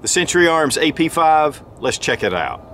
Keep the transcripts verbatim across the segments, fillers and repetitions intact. The Century Arms A P five, let's check it out.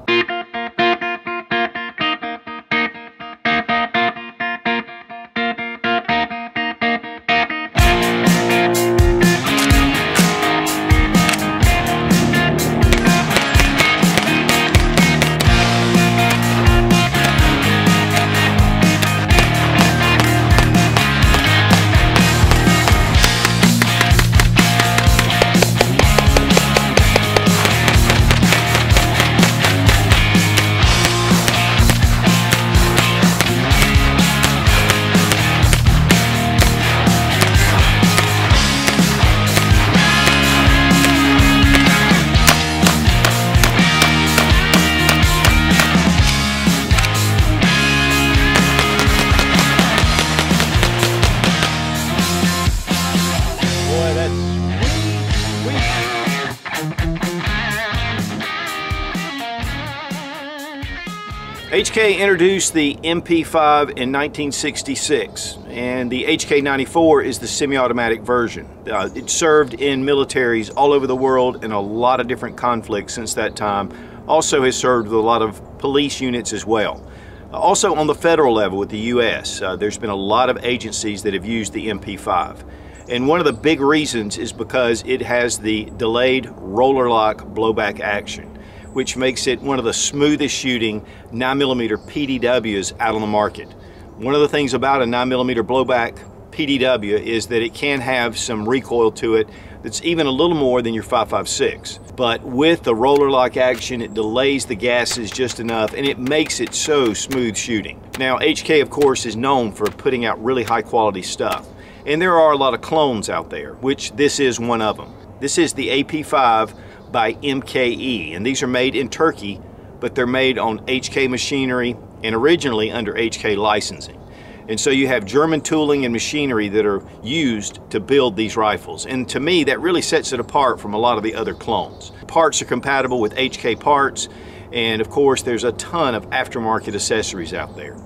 H K introduced the M P five in nineteen sixty-six, and the H K ninety-four is the semi-automatic version. Uh, it served in militaries all over the world in a lot of different conflicts since that time. Also has served with a lot of police units as well. Uh, also on the federal level with the U S, uh, there's been a lot of agencies that have used the M P five. And one of the big reasons is because it has the delayed roller lock blowback action, which makes it one of the smoothest shooting nine millimeter P D Ws out on the market. One of the things about a nine millimeter blowback P D W is that it can have some recoil to it that's even a little more than your five five six. But with the roller lock action, it delays the gases just enough and it makes it so smooth shooting. Now, H K, of course, is known for putting out really high quality stuff. And there are a lot of clones out there, which this is one of them. This is the A P five by M K E, and these are made in Turkey, but they're made on H K machinery and originally under H K licensing. And so you have German tooling and machinery that are used to build these rifles. And to me, that really sets it apart from a lot of the other clones. Parts are compatible with H K parts, and of course, there's a ton of aftermarket accessories out there.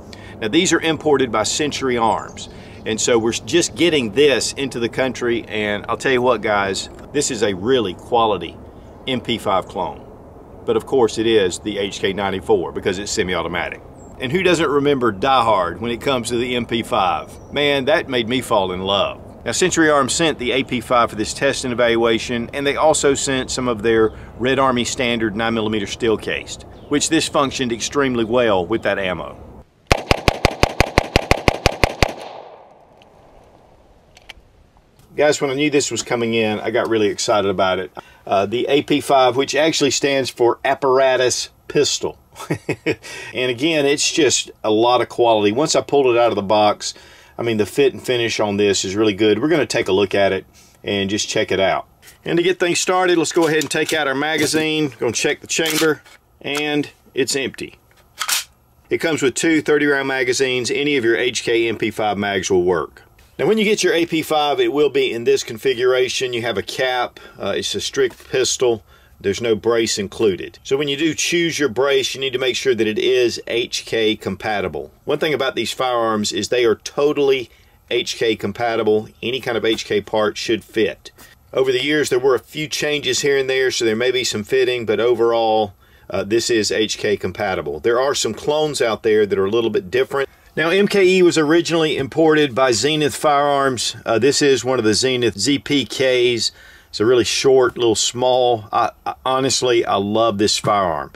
Now, these are imported by Century Arms. And so we're just getting this into the country, and I'll tell you what, guys, this is a really quality M P five clone. But of course it is the H K ninety-four because it's semi-automatic. And who doesn't remember Die Hard when it comes to the M P five? Man, that made me fall in love. Now, Century Arms sent the A P five for this test and evaluation, and they also sent some of their Red Army Standard nine millimeter steel cased, which this functioned extremely well with that ammo. Guys, when I knew this was coming in, I got really excited about it. Uh, the A P five, which actually stands for Apparatus Pistol. And again, it's just a lot of quality. Once I pulled it out of the box, I mean, the fit and finish on this is really good. We're going to take a look at it and just check it out. And to get things started, let's go ahead and take out our magazine. Going to check the chamber, and it's empty. It comes with two thirty round magazines. Any of your H K M P five mags will work. Now, when you get your A P five, it will be in this configuration. You have a cap, uh, it's a strict pistol, there's no brace included. So when you do choose your brace, you need to make sure that it is H K compatible. One thing about these firearms is they are totally H K compatible. Any kind of H K part should fit. Over the years, there were a few changes here and there, so there may be some fitting, but overall, uh, this is H K compatible. There are some clones out there that are a little bit different. Now, M K E was originally imported by Zenith Firearms. Uh, this is one of the Zenith Z P Ks. It's a really short, little small. I, I, honestly, I love this firearm.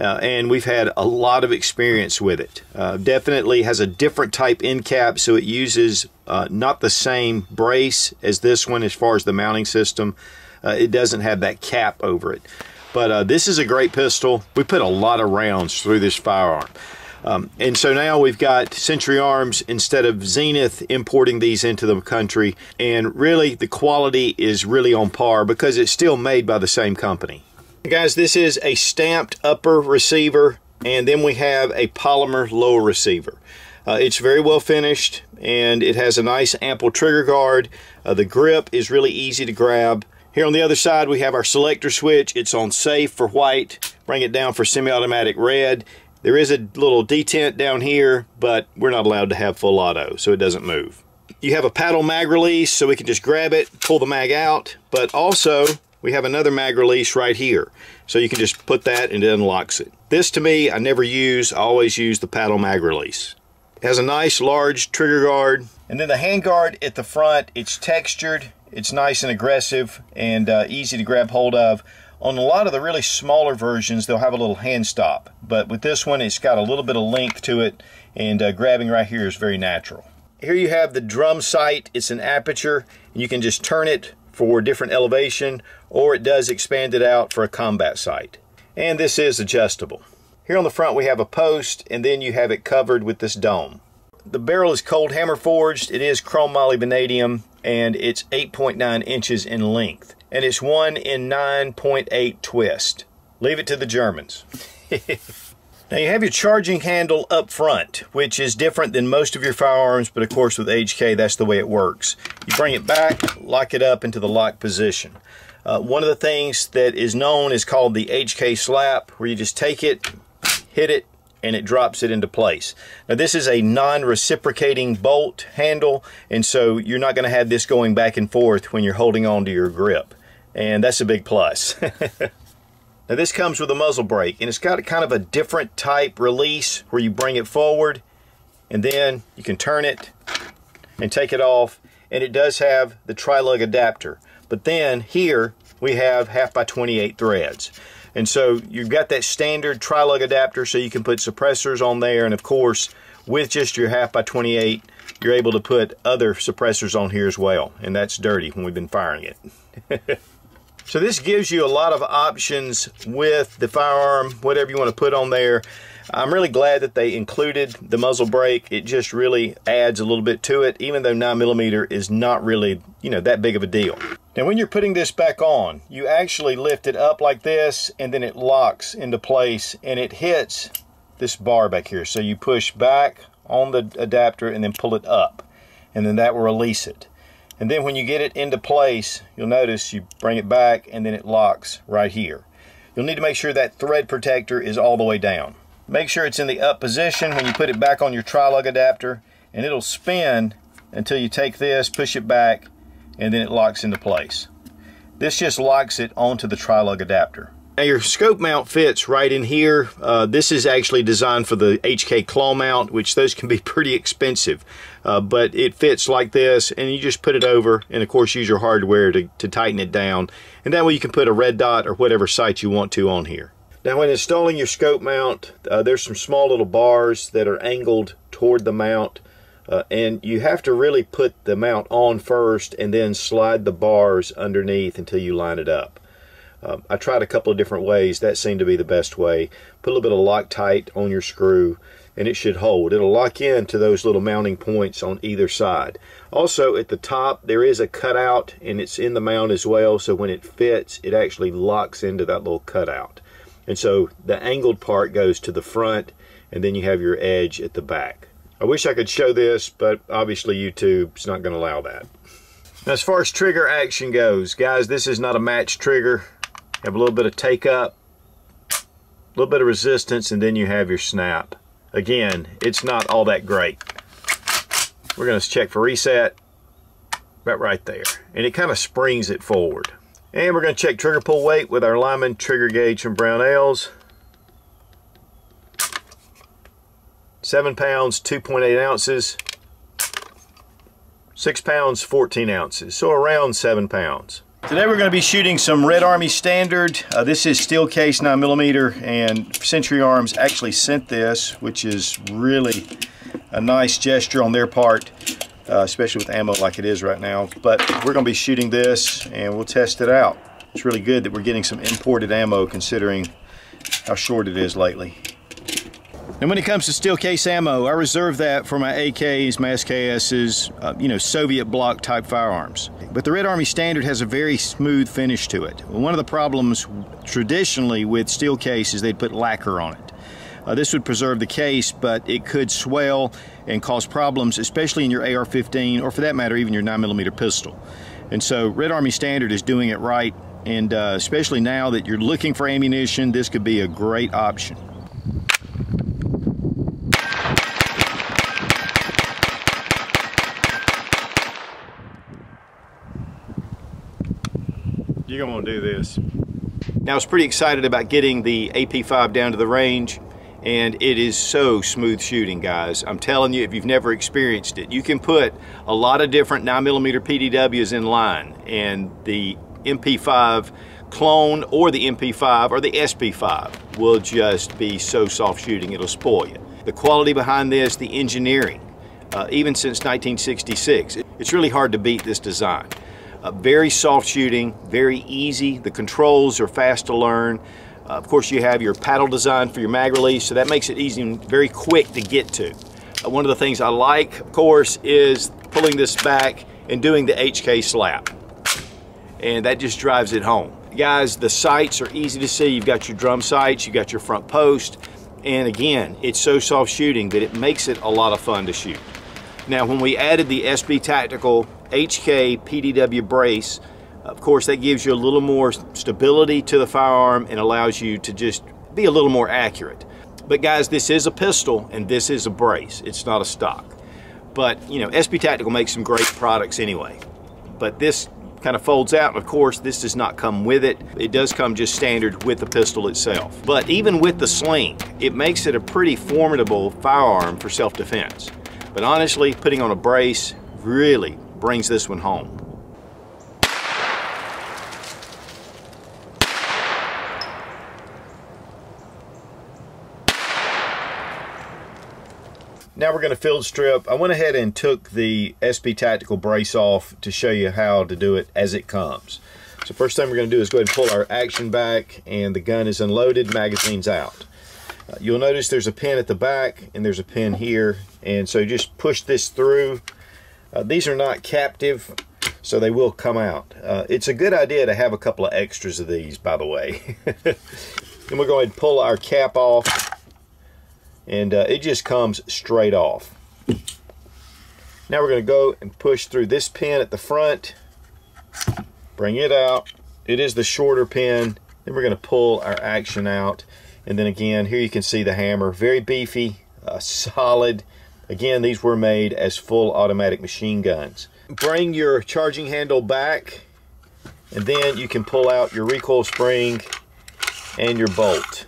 Uh, and we've had a lot of experience with it. Uh, definitely has a different type end cap, so it uses uh, not the same brace as this one as far as the mounting system. Uh, it doesn't have that cap over it. But uh, this is a great pistol. We put a lot of rounds through this firearm. Um, and so now we've got Century Arms instead of Zenith importing these into the country, and really the quality is really on par because it's still made by the same company. Guys, this is a stamped upper receiver, and then we have a polymer lower receiver. Uh, it's very well finished, and it has a nice ample trigger guard. Uh, the grip is really easy to grab. Here on the other side we have our selector switch. It's on safe for white, bring it down for semi-automatic red. There is a little detent down here, but we're not allowed to have full auto, so it doesn't move. You have a paddle mag release, so we can just grab it, pull the mag out, but also we have another mag release right here. So you can just put that and it unlocks it. This to me, I never use. I always use the paddle mag release. It has a nice large trigger guard. And then the hand guard at the front, it's textured. It's nice and aggressive and uh, easy to grab hold of. On a lot of the really smaller versions, they'll have a little hand stop. But with this one, it's got a little bit of length to it, and uh, grabbing right here is very natural. Here you have the drum sight. It's an aperture. You can just turn it for different elevation, or it does expand it out for a combat sight. And this is adjustable. Here on the front, we have a post, and then you have it covered with this dome. The barrel is cold hammer forged. It is chrome molybdenum, and it's eight point nine inches in length. And it's one in nine point eight twist. Leave it to the Germans. Now you have your charging handle up front, which is different than most of your firearms, but of course with H K, that's the way it works. You bring it back, lock it up into the lock position. Uh, one of the things that is known is called the H K slap, where you just take it, hit it, and it drops it into place. Now this is a non-reciprocating bolt handle, and so you're not going to have this going back and forth when you're holding on to your grip. And that's a big plus. Now this comes with a muzzle brake, and it's got a kind of a different type release where you bring it forward and then you can turn it and take it off, and it does have the tri-lug adapter. But then here we have half by twenty-eight threads. And so you've got that standard tri-lug adapter, so you can put suppressors on there, and of course with just your half by twenty-eight you're able to put other suppressors on here as well, and that's dirty when we've been firing it. So this gives you a lot of options with the firearm, whatever you want to put on there. I'm really glad that they included the muzzle brake. It just really adds a little bit to it, even though nine millimeter is not really, you know, that big of a deal. Now when you're putting this back on, you actually lift it up like this, and then it locks into place, and it hits this bar back here. So you push back on the adapter and then pull it up, and then that will release it. And then when you get it into place, you'll notice you bring it back and then it locks right here. You'll need to make sure that thread protector is all the way down. Make sure it's in the up position when you put it back on your tri-lug adapter, and it'll spin until you take this, push it back, and then it locks into place. This just locks it onto the tri-lug adapter. Now your scope mount fits right in here. Uh, this is actually designed for the H K claw mount, which those can be pretty expensive, uh, but it fits like this, and you just put it over, and of course use your hardware to, to tighten it down, and that way you can put a red dot or whatever sight you want to on here. Now when installing your scope mount, uh, there's some small little bars that are angled toward the mount, uh, and you have to really put the mount on first and then slide the bars underneath until you line it up. Um, I tried a couple of different ways. That seemed to be the best way. Put a little bit of Loctite on your screw and it should hold. It'll lock in to those little mounting points on either side. Also at the top there is a cutout, and it's in the mount as well, so when it fits it actually locks into that little cutout. And so the angled part goes to the front, and then you have your edge at the back. I wish I could show this, but obviously YouTube's not going to allow that. Now as far as trigger action goes, guys, this is not a match trigger. Have a little bit of take up, a little bit of resistance, and then you have your snap. Again, it's not all that great. We're going to check for reset about right there, and it kind of springs it forward. And we're going to check trigger pull weight with our Lyman trigger gauge from Brownells. seven pounds, two point eight ounces. six pounds, fourteen ounces. So around seven pounds. Today we're going to be shooting some Red Army Standard. Uh, this is steel case nine millimeter, and Century Arms actually sent this, which is really a nice gesture on their part, uh, especially with ammo like it is right now. But we're going to be shooting this and we'll test it out. It's really good that we're getting some imported ammo considering how short it is lately. And when it comes to steel case ammo, I reserve that for my A Ks, my S K Ss, uh, you know, Soviet bloc type firearms. But the Red Army Standard has a very smooth finish to it. One of the problems traditionally with steel case is they'd put lacquer on it. Uh, this would preserve the case, but it could swell and cause problems, especially in your A R fifteen, or for that matter, even your nine millimeter pistol. And so Red Army Standard is doing it right, and uh, especially now that you're looking for ammunition, this could be a great option. You're going do this. Now, I was pretty excited about getting the A P five down to the range, and it is so smooth shooting, guys. I'm telling you, if you've never experienced it, you can put a lot of different nine millimeter P D Ws in line, and the M P five clone or the M P five or the S P five will just be so soft shooting, it'll spoil you. The quality behind this, the engineering, uh, even since nineteen sixty-six, it's really hard to beat this design. Uh, very soft shooting, very easy. The controls are fast to learn. Uh, of course, you have your paddle design for your mag release, so that makes it easy and very quick to get to. Uh, one of the things I like, of course, is pulling this back and doing the H K slap. And that just drives it home. Guys, the sights are easy to see. You've got your drum sights, you've got your front post. And again, it's so soft shooting that it makes it a lot of fun to shoot. Now, when we added the S B Tactical H K P D W brace, of course, that gives you a little more stability to the firearm and allows you to just be a little more accurate. But guys, this is a pistol and this is a brace. It's not a stock. But, you know, S B Tactical makes some great products anyway. But this kind of folds out, and of course, this does not come with it. It does come just standard with the pistol itself. But even with the sling, it makes it a pretty formidable firearm for self-defense. But honestly, putting on a brace really brings this one home. Now we're going to field strip. I went ahead and took the S B Tactical brace off to show you how to do it as it comes. So first thing we're going to do is go ahead and pull our action back, and the gun is unloaded, magazine's out. Uh, you'll notice there's a pin at the back and there's a pin here, and so just push this through. Uh, these are not captive, so they will come out. Uh, it's a good idea to have a couple of extras of these, by the way. And we're going to pull our cap off. And uh, it just comes straight off. Now we're going to go and push through this pin at the front, bring it out. It is the shorter pin. Then we're going to pull our action out. And then again, here you can see the hammer, very beefy, uh, solid. Again, these were made as full automatic machine guns. Bring your charging handle back, and then you can pull out your recoil spring and your bolt.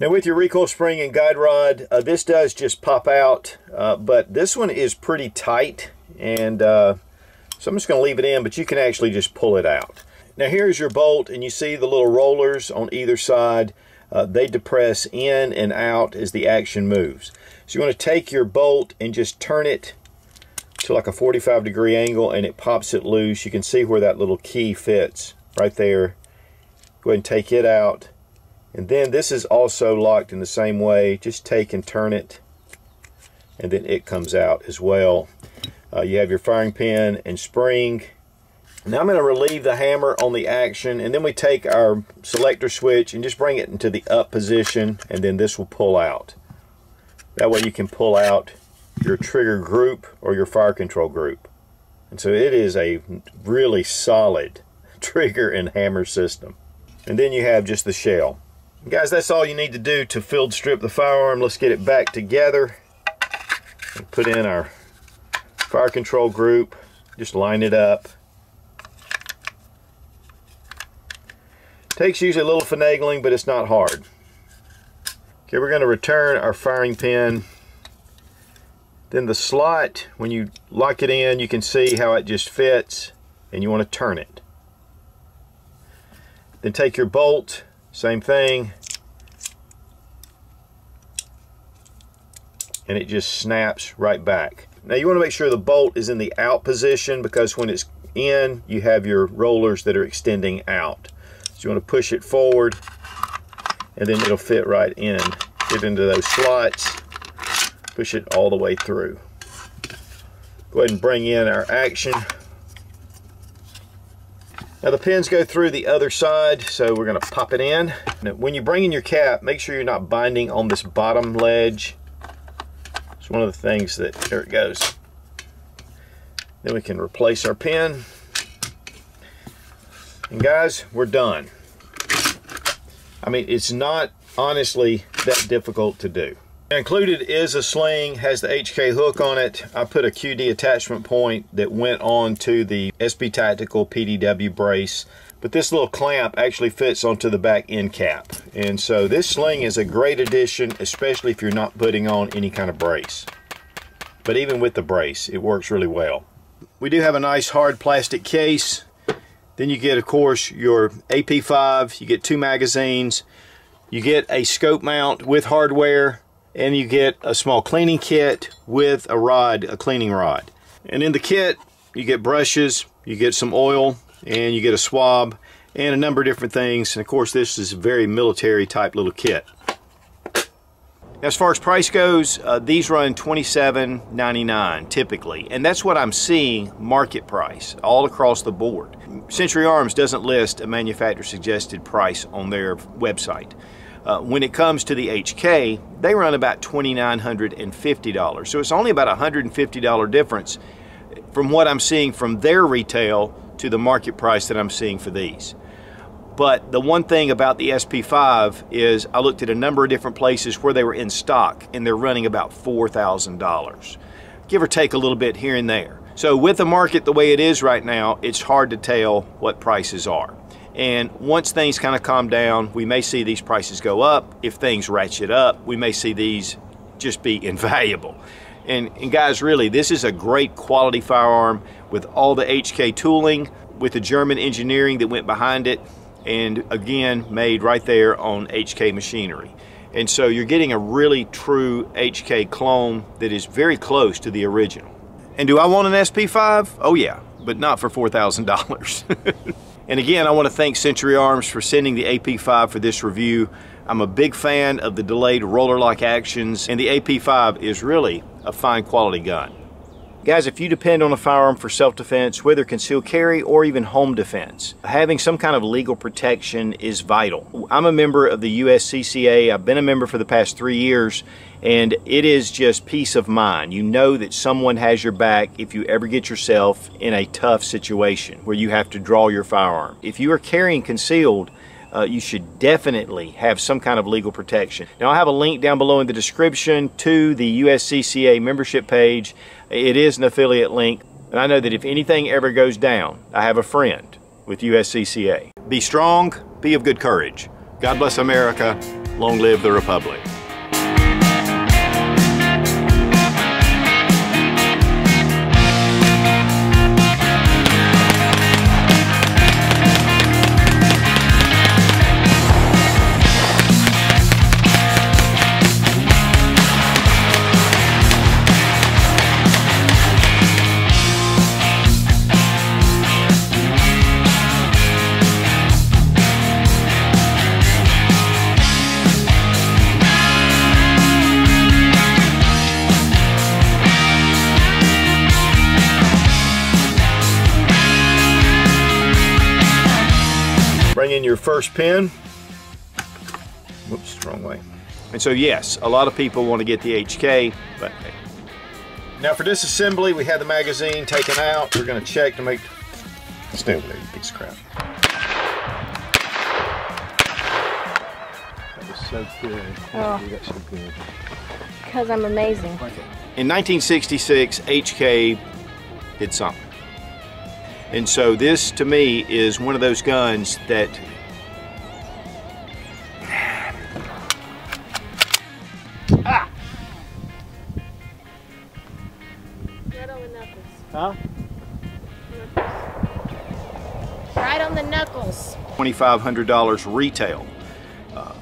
Now with your recoil spring and guide rod, uh, this does just pop out, uh, but this one is pretty tight, and uh, so I'm just going to leave it in, but you can actually just pull it out. Now here's your bolt, and you see the little rollers on either side. Uh, they depress in and out as the action moves. So you want to take your bolt and just turn it to like a forty-five degree angle, and it pops it loose. You can see where that little key fits right there. Go ahead and take it out. And then this is also locked in the same way. Just take and turn it, and then it comes out as well. Uh, you have your firing pin and spring. Now I'm going to relieve the hammer on the action, and then we take our selector switch and just bring it into the up position, and then this will pull out. That way you can pull out your trigger group or your fire control group. And so it is a really solid trigger and hammer system. And then you have just the shell. Guys, that's all you need to do to field strip the firearm. Let's get it back together. And put in our fire control group. Just line it up. Takes usually a little finagling, but it's not hard. Okay, we're going to return our firing pin. Then the slot, when you lock it in, you can see how it just fits, and you want to turn it. Then take your bolt. Same thing, and it just snaps right back. Now you want to make sure the bolt is in the out position, because when it's in, you have your rollers that are extending out. So you want to push it forward, and then it'll fit right in. Get into those slots, push it all the way through. Go ahead and bring in our action. Now the pins go through the other side, so we're going to pop it in. Now, when you bring in your cap, make sure you're not binding on this bottom ledge. It's one of the things that, there it goes. Then we can replace our pin. And guys, we're done. I mean, it's not honestly that difficult to do. Now, included is a sling, has the H K hook on it. I put a Q D attachment point that went on to the S B Tactical P D W brace. But this little clamp actually fits onto the back end cap. And so this sling is a great addition, especially if you're not putting on any kind of brace. But even with the brace, it works really well. We do have a nice hard plastic case. Then you get, of course, your A P five, you get two magazines, you get a scope mount with hardware, and you get a small cleaning kit with a rod, a cleaning rod. And in the kit, you get brushes, you get some oil, and you get a swab, and a number of different things. And of course, this is a very military type little kit. As far as price goes, uh, these run twenty-seven ninety-nine typically, and that's what I'm seeing market price all across the board. Century Arms doesn't list a manufacturer suggested price on their website. Uh, when it comes to the H K, they run about twenty-nine fifty, so it's only about a one hundred fifty dollar difference from what I'm seeing from their retail to the market price that I'm seeing for these. But the one thing about the S P five is I looked at a number of different places where they were in stock, and they're running about four thousand dollars, give or take a little bit here and there. So with the market the way it is right now, it's hard to tell what prices are. And once things kind of calm down, we may see these prices go up. If things ratchet up, we may see these just be invaluable. And, and guys, really, this is a great quality firearm with all the H K tooling, with the German engineering that went behind it, and again made right there on H K machinery. And so you're getting a really true H K clone that is very close to the original. And do I want an S P five? Oh yeah, but not for four thousand dollars. And again, I want to thank Century Arms for sending the A P five for this review. I'm a big fan of the delayed roller lock actions, and the A P five is really a fine quality gun. Guys, if you depend on a firearm for self-defense, whether concealed carry or even home defense, having some kind of legal protection is vital. I'm a member of the U S C C A. I've been a member for the past three years, and it is just peace of mind. You know that someone has your back if you ever get yourself in a tough situation where you have to draw your firearm. If you are carrying concealed, Uh, you should definitely have some kind of legal protection. Now, I'll have a link down below in the description to the U S C C A membership page. It is an affiliate link, and I know that if anything ever goes down, I have a friend with U S C C A. Be strong, be of good courage. God bless America, long live the Republic. Your first pin. Whoops, wrong way. And so yes, a lot of people want to get the H K, but hey. Now for disassembly, we had the magazine taken out. We're going to check to make stay over there, you piece of crap. That was so good. Oh. You got so good. Because I'm amazing. In nineteen sixty-six, H K did something. And so this, to me, is one of those guns that ah. Right on the knuckles. Huh? Knuckles. Right on the knuckles. twenty-five hundred dollars retail. Uh,